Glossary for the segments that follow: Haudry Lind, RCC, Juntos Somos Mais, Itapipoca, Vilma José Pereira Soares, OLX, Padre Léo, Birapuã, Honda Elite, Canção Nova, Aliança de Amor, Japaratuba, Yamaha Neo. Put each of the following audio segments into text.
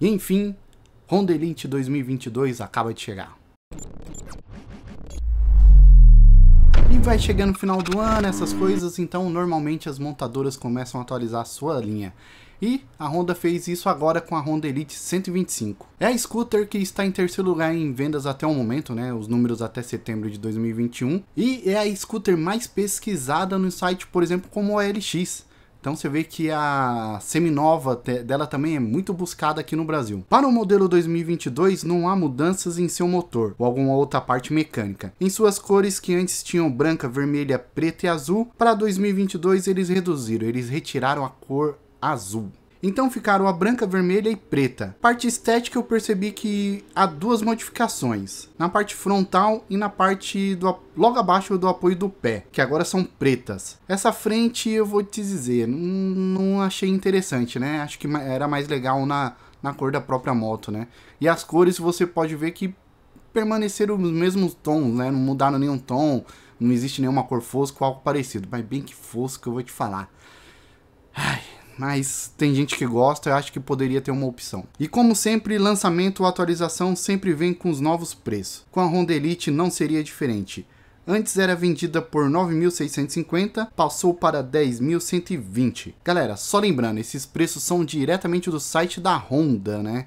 E enfim, Honda Elite 2022 acaba de chegar. E vai chegando o final do ano, essas coisas, então normalmente as montadoras começam a atualizar a sua linha. E a Honda fez isso agora com a Honda Elite 125. É a scooter que está em terceiro lugar em vendas até o momento, né? Os números até setembro de 2021. E é a scooter mais pesquisada no site, por exemplo, como a OLX. Então você vê que a seminova dela também é muito buscada aqui no Brasil. Para o modelo 2022 não há mudanças em seu motor ou alguma outra parte mecânica. Em suas cores que antes tinham branca, vermelha, preta e azul, para 2022 eles reduziram, eles retiraram a cor azul. Então ficaram a branca, vermelha e preta. Parte estética eu percebi que há duas modificações. Na parte frontal e na parte logo abaixo do apoio do pé, que agora são pretas. Essa frente eu vou te dizer, não achei interessante, né? Acho que era mais legal na cor da própria moto, né? E as cores você pode ver que permaneceram os mesmos tons, né? Não mudaram nenhum tom, não existe nenhuma cor fosca ou algo parecido. Mas bem que fosca eu vou te falar. Ai... mas tem gente que gosta, eu acho que poderia ter uma opção. E como sempre, lançamento ou atualização sempre vem com os novos preços. Com a Honda Elite não seria diferente. Antes era vendida por R$ 9.650, passou para R$ 10.120. Galera, só lembrando, esses preços são diretamente do site da Honda, né?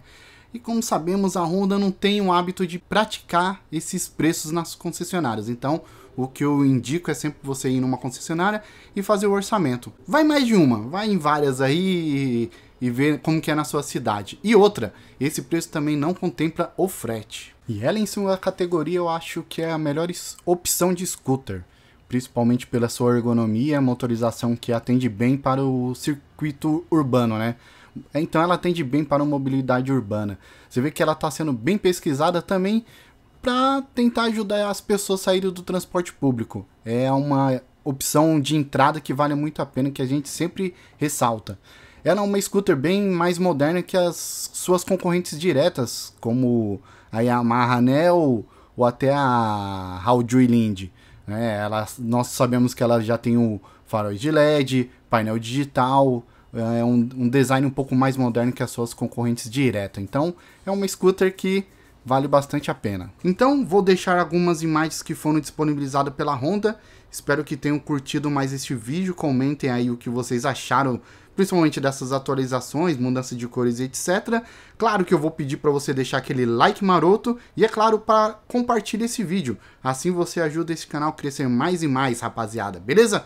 E como sabemos, a Honda não tem o hábito de praticar esses preços nas concessionárias. Então, o que eu indico é sempre você ir numa concessionária e fazer o orçamento. Vai mais de uma, vai em várias aí e ver como que é na sua cidade. E outra, esse preço também não contempla o frete. E ela em sua categoria eu acho que é a melhor opção de scooter. Principalmente pela sua ergonomia, motorização que atende bem para o circuito urbano, né? Então ela atende bem para a mobilidade urbana. Você vê que ela está sendo bem pesquisada também para tentar ajudar as pessoas a saírem do transporte público. É uma opção de entrada que vale muito a pena, que a gente sempre ressalta. Ela é uma scooter bem mais moderna que as suas concorrentes diretas, como a Yamaha Neo ou até a Haudry Lind. É, nós sabemos que ela já tem o faróis de LED, painel digital... é um design um pouco mais moderno que as suas concorrentes diretas. Então, é uma scooter que vale bastante a pena. Então, vou deixar algumas imagens que foram disponibilizadas pela Honda. Espero que tenham curtido mais este vídeo. Comentem aí o que vocês acharam, principalmente dessas atualizações, mudança de cores, etc. Claro que eu vou pedir para você deixar aquele like maroto. E é claro, para compartilhar esse vídeo. Assim você ajuda esse canal a crescer mais e mais, rapaziada. Beleza?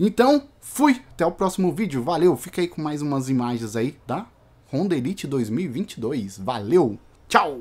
Então, fui! Até o próximo vídeo, valeu! Fica aí com mais umas imagens aí da Honda Elite 2022. Valeu! Tchau!